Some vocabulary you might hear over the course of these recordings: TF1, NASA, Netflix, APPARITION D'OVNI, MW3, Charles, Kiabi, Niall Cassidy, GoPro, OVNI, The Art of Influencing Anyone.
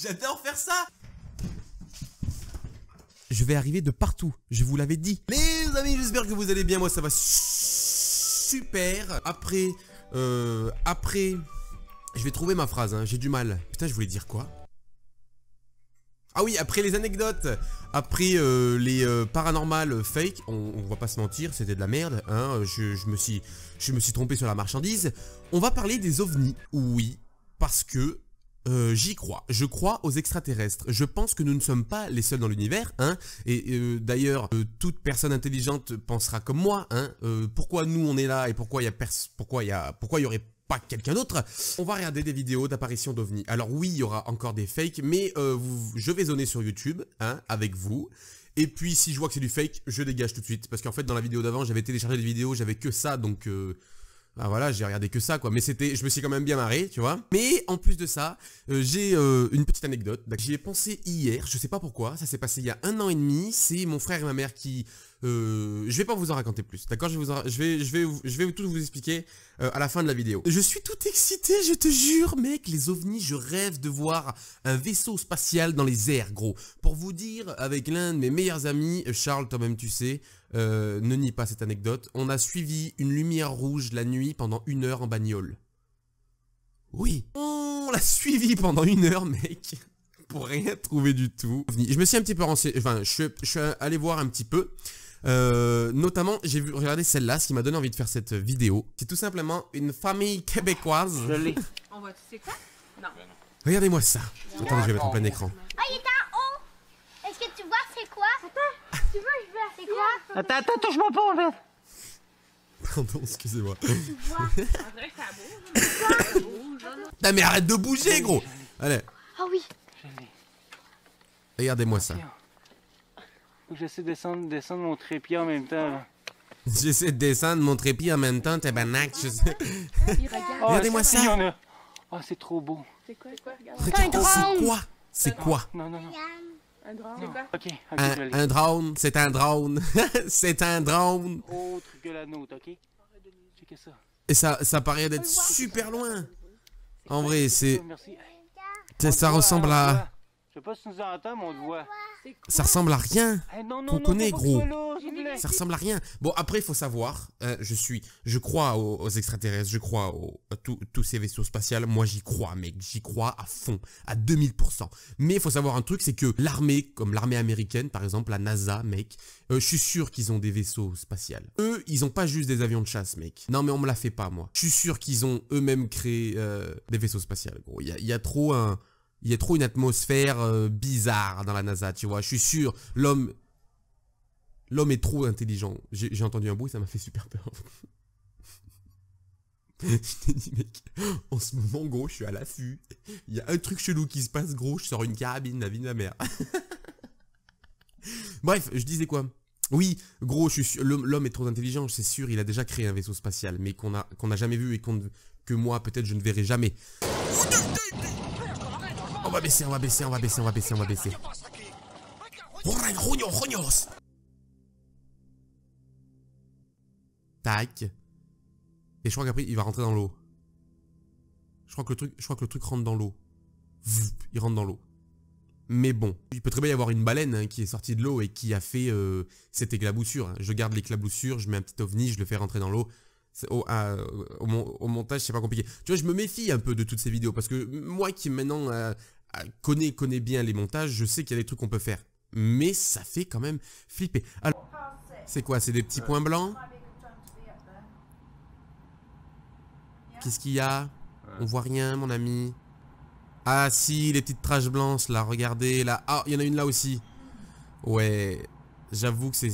J'adore faire ça. Je vais arriver de partout, je vous l'avais dit. Les amis, j'espère que vous allez bien, moi ça va super. Après... Je vais trouver ma phrase, hein. J'ai du mal. Putain, je voulais dire quoi? Ah oui, après les anecdotes, après les paranormales fake, on va pas se mentir, c'était de la merde, hein. Je me suis trompé sur la marchandise. On va parler des ovnis, oui, parce que j'y crois. Je crois aux extraterrestres. Je pense que nous ne sommes pas les seuls dans l'univers, hein. Et d'ailleurs, toute personne intelligente pensera comme moi, hein. Pourquoi nous on est là et pourquoi il y a pourquoi il y aurait pas quelqu'un d'autre. On va regarder des vidéos d'apparitions d'ovnis. Alors oui, il y aura encore des fakes, mais je vais zoner sur YouTube, hein, avec vous. Et puis si je vois que c'est du fake, je dégage tout de suite. Parce qu'en fait, dans la vidéo d'avant, j'avais téléchargé des vidéos, j'avais que ça, donc... Ah voilà, j'ai regardé que ça quoi, mais c'était, je me suis quand même bien marré, tu vois. Mais en plus de ça, j'ai une petite anecdote. J'y ai pensé hier, je sais pas pourquoi, ça s'est passé il y a 1 an et demi. C'est mon frère et ma mère qui... je vais pas vous en raconter plus, d'accord, je vais tout vous expliquer à la fin de la vidéo. Je suis tout excité, je te jure mec, les ovnis, je rêve de voir un vaisseau spatial dans les airs gros. Pour vous dire, avec l'un de mes meilleurs amis, Charles, toi-même tu sais, ne nie pas cette anecdote, on a suivi une lumière rouge la nuit pendant 1 heure en bagnole. Oui, on l'a suivi pendant 1 heure mec, pour rien trouver du tout. Je me suis un petit peu renseigné, enfin je suis allé voir un petit peu. Notamment, j'ai regardé celle-là, ce qui m'a donné envie de faire cette vidéo. C'est tout simplement une famille québécoise. Joli. On voit, tu sais quoi? Non. Regardez-moi ça. Attendez, je vais mettre en plein écran. Ah, il est en haut. Est-ce que tu vois c'est quoi? Attends, tu veux je vois c'est quoi? Attends, attends, touche-moi pas, en fait. Pardon, excusez-moi. Tu vois, en vrai, ça bouge. Putain, mais arrête de bouger, gros. Allez. Ah oui. Regardez-moi ça. J'essaie de descendre mon trépied en même temps. J'essaie de descendre mon trépied en même temps, t'es banac, je sais. Regardez-moi ça. Oh, c'est trop beau. C'est quoi? Regardez, c'est quoi? C'est quoi? Non, non, non. Un drone. C'est quoi? Un drone, c'est un drone. C'est un drone. Autre que la nôtre, ok? Checkez ça. Et ça paraît d'être super loin. En vrai, c'est... Ça ressemble à... Je sais pas si nous entendons, mais on te voit. Ça ressemble à rien. On connaît, gros. Ça ressemble à rien. Bon, après, il faut savoir. Je crois aux extraterrestres. Je crois à tous ces vaisseaux spatiaux. Moi, j'y crois, mec. J'y crois à fond. À 2000%. Mais il faut savoir un truc, c'est que l'armée, comme l'armée américaine, par exemple, la NASA, mec, je suis sûr qu'ils ont des vaisseaux spatiaux. Eux, ils ont pas juste des avions de chasse, mec. Non, mais on me la fait pas, moi. Je suis sûr qu'ils ont eux-mêmes créé des vaisseaux spatiaux, gros. Il y a trop un... Il y a trop une atmosphère bizarre dans la NASA, tu vois. Je suis sûr, l'homme est trop intelligent. J'ai entendu un bruit, ça m'a fait super peur. Je t'ai dit, mec, en ce moment, gros, je suis à l'affût. Il y a un truc chelou qui se passe, gros, je sors une carabine, la vie de la mère. Bref, je disais quoi? Oui, gros, je suis l'homme est trop intelligent, c'est sûr, il a déjà créé un vaisseau spatial, mais qu'on n'a jamais vu et que moi, peut-être, je ne verrai jamais. On va baisser, on va baisser, on va baisser, on va baisser, on va baisser. Tac. Et je crois qu'après il va rentrer dans l'eau. Je crois que le truc rentre dans l'eau. Il rentre dans l'eau. Mais bon, il peut très bien y avoir une baleine hein, qui est sortie de l'eau et qui a fait cette éclaboussure. Hein. Je garde l'éclaboussure, je mets un petit ovni, je le fais rentrer dans l'eau. Au montage, c'est pas compliqué. Tu vois, je me méfie un peu de toutes ces vidéos parce que moi qui maintenant connais bien les montages, je sais qu'il y a des trucs qu'on peut faire. Mais ça fait quand même flipper. Alors, c'est quoi? C'est des petits points blancs? Qu'est-ce qu'il y a? On voit rien, mon ami. Ah si, les petites traces blanches là, regardez là. Ah, il y en a une là aussi. Ouais, j'avoue que ça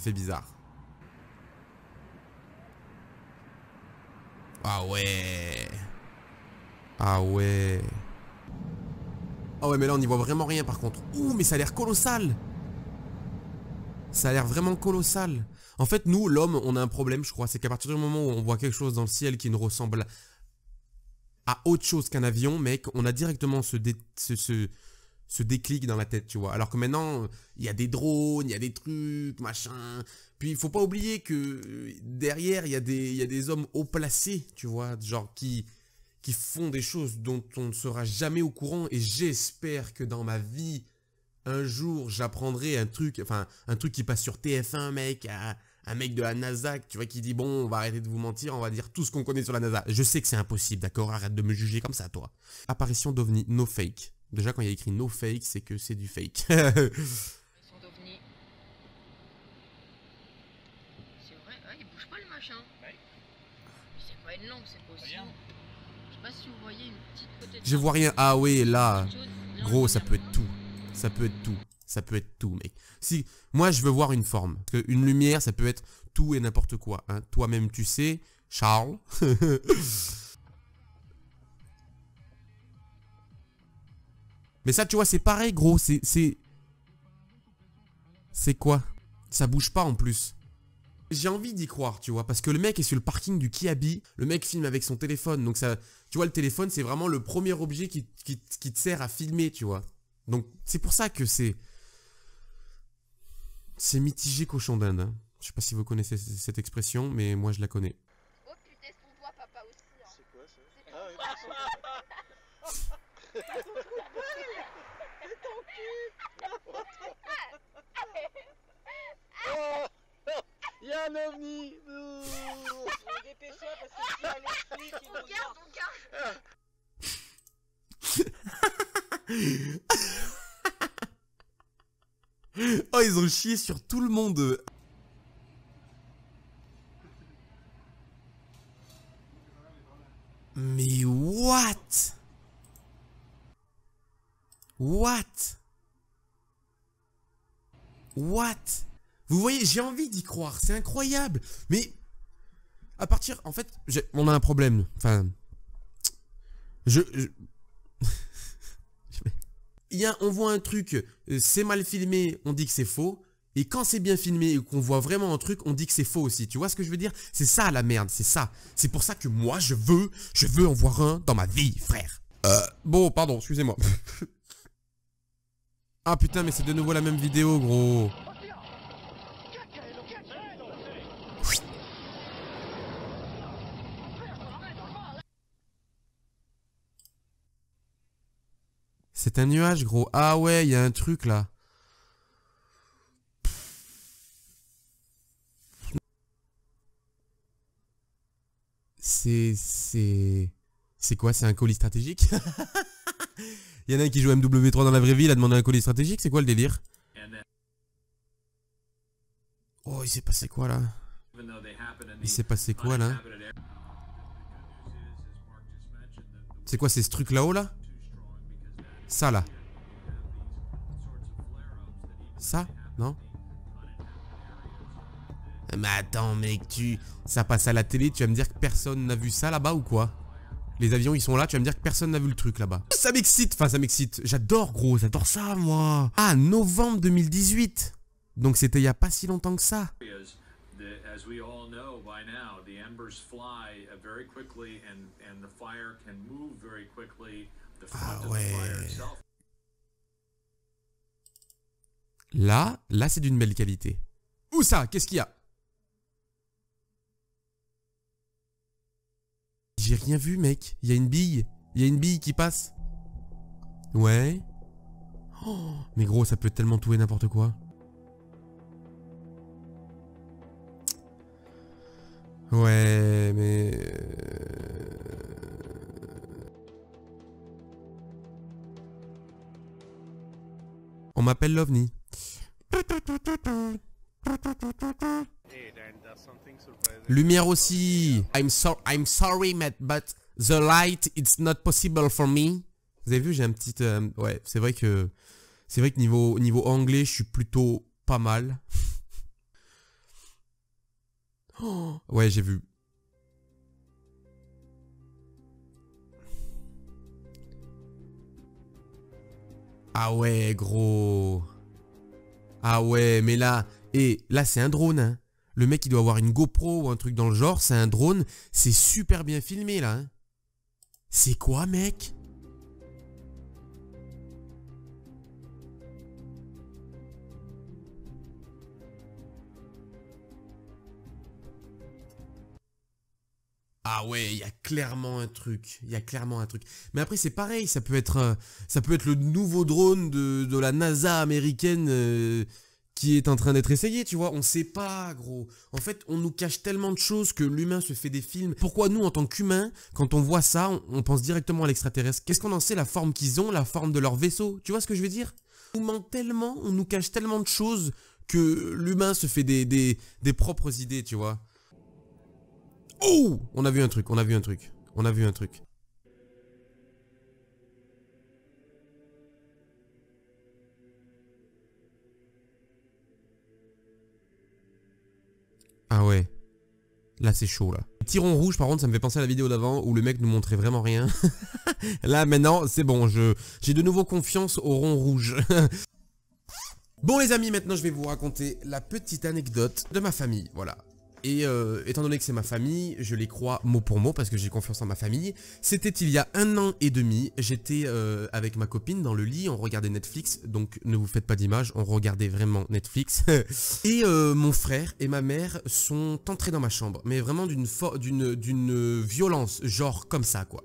fait bizarre. Ah ouais. Ah ouais. Ah ouais mais là on n'y voit vraiment rien par contre. Ouh mais ça a l'air colossal. Ça a l'air vraiment colossal. En fait nous l'homme on a un problème je crois. C'est qu'à partir du moment où on voit quelque chose dans le ciel qui nous ressemble à autre chose qu'un avion mec, on a directement ce, dé ce, ce, ce déclic dans la tête, tu vois. Alors que maintenant, il y a des drones, il y a des trucs, machin. Puis il faut pas oublier que derrière, il y a des hommes haut placés, tu vois, genre qui font des choses dont on ne sera jamais au courant. Et j'espère que dans ma vie, un jour, j'apprendrai un truc, enfin, un truc qui passe sur TF1, mec, un mec de la NASA, tu vois, qui dit, bon, on va arrêter de vous mentir, on va dire tout ce qu'on connaît sur la NASA. Je sais que c'est impossible, d'accord? Arrête de me juger comme ça, toi. Apparition d'OVNI, no fake. Déjà, quand il y a écrit no fake, c'est que c'est du fake. C'est vrai, ah, il bouge pas le machin. Ouais. C'est pas une lampe, c'est possible. Je sais pas si vous voyez une petite côté de... Je vois rien. Ah oui, là. Gros, ça peut être tout. Ça peut être tout. Ça peut être tout, mec. Si, moi, je veux voir une forme. Parce que une lumière, ça peut être tout et n'importe quoi. Hein. Toi-même, tu sais, Charles. Mais ça, tu vois, c'est pareil, gros. C'est quoi? Ça bouge pas, en plus. J'ai envie d'y croire, tu vois. Parce que le mec est sur le parking du Kiabi. Le mec filme avec son téléphone. Donc, ça, tu vois, le téléphone, c'est vraiment le premier objet qui te sert à filmer, tu vois. Donc, c'est pour ça que c'est... C'est mitigé cochon d'Inde. Hein. Je sais pas si vous connaissez cette expression, mais moi, je la connais. Oh, putain, c'est pour toi, papa, aussi. Hein. C'est quoi, ça? C'est ton cul. Oh, il y a un ovni. Je vais dépêcher parce que s'il y a les flics, ils vont garder. Oh, ils ont chié sur tout le monde. Mais what? What? What? Vous voyez, j'ai envie d'y croire, c'est incroyable. Mais, à partir, en fait, on a un problème. Enfin, on voit un truc, c'est mal filmé, on dit que c'est faux. Et quand c'est bien filmé et qu'on voit vraiment un truc, on dit que c'est faux aussi. Tu vois ce que je veux dire? C'est ça la merde, c'est ça. C'est pour ça que moi, je veux en voir un dans ma vie, frère. Bon, pardon, excusez-moi. Ah putain, mais c'est de nouveau la même vidéo, gros. C'est un nuage, gros. Ah ouais, il y a un truc là. C'est quoi? C'est un colis stratégique? Il y en a un qui joue MW3 dans la vraie vie, il a demandé un colis stratégique, c'est quoi le délire? Oh, il s'est passé quoi là? Il s'est passé quoi là? C'est quoi, c'est ce truc là-haut là? Ça là? Ça? Non? Mais attends mec, ça passe à la télé, tu vas me dire que personne n'a vu ça là-bas ou quoi? Les avions ils sont là, tu vas me dire que personne n'a vu le truc là-bas. Ça m'excite, enfin ça m'excite, j'adore gros, j'adore ça moi. Ah, novembre 2018. Donc c'était il n'y a pas si longtemps que ça. Ah ouais. Là c'est d'une belle qualité. Où ça? Qu'est-ce qu'il y a? J'ai rien vu, mec. Il y a une bille. Il y a une bille qui passe. Ouais. Oh, mais gros, ça peut tellement tout et n'importe quoi. Ouais, mais... On m'appelle l'OVNI. Lumière aussi. I'm sorry, but the light, it's not possible for me. Vous avez vu, j'ai un petit... ouais, c'est vrai que niveau anglais, je suis plutôt pas mal. Oh, ouais, j'ai vu. Ah ouais, gros. Ah ouais, mais là... Et là, c'est un drone, hein. Le mec, il doit avoir une GoPro ou un truc dans le genre. C'est un drone. C'est super bien filmé, là. Hein. C'est quoi, mec? Ah ouais, il y a clairement un truc, Mais après c'est pareil, ça peut être le nouveau drone de la NASA américaine qui est en train d'être essayé, tu vois. On sait pas, gros. En fait, on nous cache tellement de choses que l'humain se fait des films. Pourquoi nous, en tant qu'humains, quand on voit ça, on pense directement à l'extraterrestre? Qu'est-ce qu'on en sait? La forme qu'ils ont, la forme de leur vaisseau, tu vois ce que je veux dire? On nous ment tellement, on nous cache tellement de choses que l'humain se fait des propres idées, tu vois. Oh, on a vu un truc, Ah ouais. Là c'est chaud là. Le petit rond rouge par contre ça me fait penser à la vidéo d'avant où le mec nous montrait vraiment rien. Là maintenant c'est bon, j'ai de nouveau confiance au rond rouge. Bon les amis, maintenant je vais vous raconter la petite anecdote de ma famille, voilà. Et étant donné que c'est ma famille, je les crois mot pour mot parce que j'ai confiance en ma famille. C'était il y a 1 an et demi, j'étais avec ma copine dans le lit, on regardait Netflix, donc ne vous faites pas d'image, on regardait vraiment Netflix. Et mon frère et ma mère sont entrés dans ma chambre, mais vraiment d'une violence, genre comme ça quoi.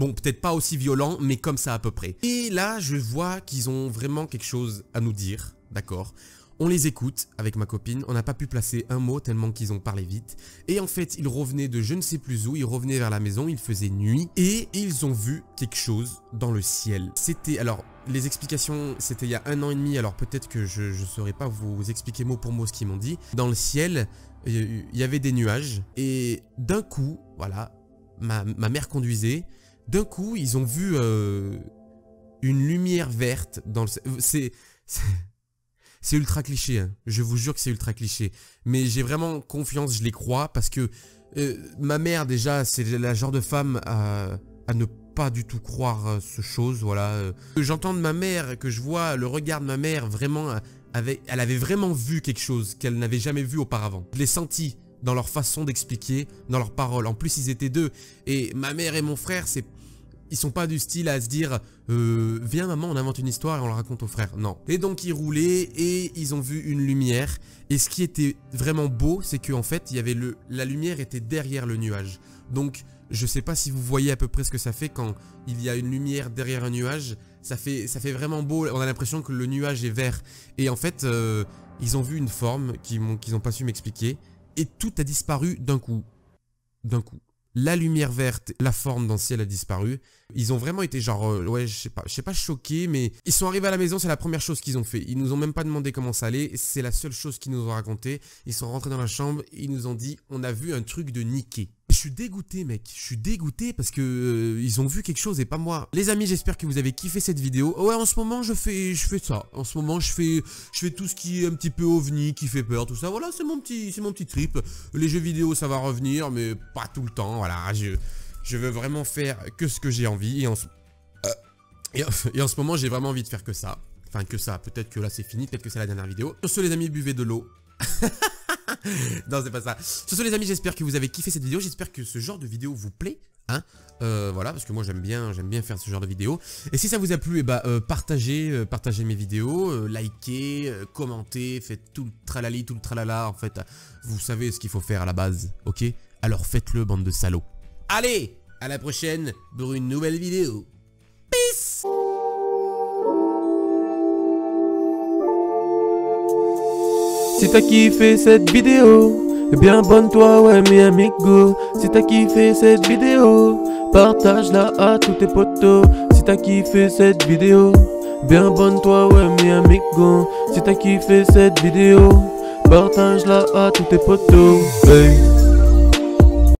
Bon, peut-être pas aussi violent, mais comme ça à peu près. Et là, je vois qu'ils ont vraiment quelque chose à nous dire, d'accord ? On les écoute avec ma copine, on n'a pas pu placer un mot tellement qu'ils ont parlé vite. Et en fait, ils revenaient de je ne sais plus où, ils revenaient vers la maison, il faisait nuit. Et ils ont vu quelque chose dans le ciel. C'était, alors, les explications, c'était il y a 1 an et demi, alors peut-être que je ne saurais pas vous expliquer mot pour mot ce qu'ils m'ont dit. Dans le ciel, il y avait des nuages. Et d'un coup, voilà, ma mère conduisait. D'un coup, ils ont vu une lumière verte dans le ciel. C'est ultra cliché, hein. Je vous jure que c'est ultra cliché. Mais j'ai vraiment confiance, je les crois, parce que ma mère déjà, c'est la genre de femme à ne pas du tout croire ce chose, voilà. Que j'entends de ma mère, que je vois le regard de ma mère, vraiment, elle avait vraiment vu quelque chose qu'elle n'avait jamais vu auparavant. Je l'ai senti dans leur façon d'expliquer, dans leurs paroles. En plus, ils étaient deux, et ma mère et mon frère, c'est... Ils sont pas du style à se dire viens maman on invente une histoire et on la raconte aux frères. Non. Et donc ils roulaient et ils ont vu une lumière. Et ce qui était vraiment beau c'est qu'en fait il y avait la lumière était derrière le nuage. Donc je sais pas si vous voyez à peu près ce que ça fait quand il y a une lumière derrière un nuage. Ça fait vraiment beau. On a l'impression que le nuage est vert. Et en fait ils ont vu une forme qu'ils n'ont pas su m'expliquer. Et tout a disparu d'un coup. La lumière verte, la forme dans le ciel a disparu. Ils ont vraiment été genre, ouais, je sais pas choqués, mais ils sont arrivés à la maison, c'est la première chose qu'ils ont fait. Ils nous ont même pas demandé comment ça allait, c'est la seule chose qu'ils nous ont raconté. Ils sont rentrés dans la chambre, ils nous ont dit, on a vu un truc de niqué. Je suis dégoûté mec, je suis dégoûté parce que ils ont vu quelque chose et pas moi. Les amis, j'espère que vous avez kiffé cette vidéo. Ouais, en ce moment je fais ça. En ce moment je fais tout ce qui est un petit peu ovni, qui fait peur, tout ça. Voilà, c'est mon petit trip. Les jeux vidéo ça va revenir mais pas tout le temps. Voilà, je veux vraiment faire que ce que j'ai envie et en ce moment j'ai vraiment envie de faire que ça. Enfin que ça, peut-être que là c'est fini, peut-être que c'est la dernière vidéo. Sur ce les amis, buvez de l'eau. Non c'est pas ça. Sur ce les amis, j'espère que vous avez kiffé cette vidéo. J'espère que ce genre de vidéo vous plaît, hein. Voilà, parce que moi j'aime bien faire ce genre de vidéo. Et si ça vous a plu, partagez mes vidéos, likez, commentez, faites tout le tralali, tout le tralala. En fait vous savez ce qu'il faut faire à la base. Ok, alors faites-le bande de salauds. Allez, à la prochaine pour une nouvelle vidéo. Peace. Si t'as kiffé cette vidéo, eh bien abonne-toi, ouais mes amigos. Si t'as kiffé cette vidéo, partage-la à tous tes potos. Si t'as kiffé cette vidéo, eh bien abonne-toi, ouais mes amigos. Si t'as kiffé cette vidéo, partage-la à tous tes potos. Hey.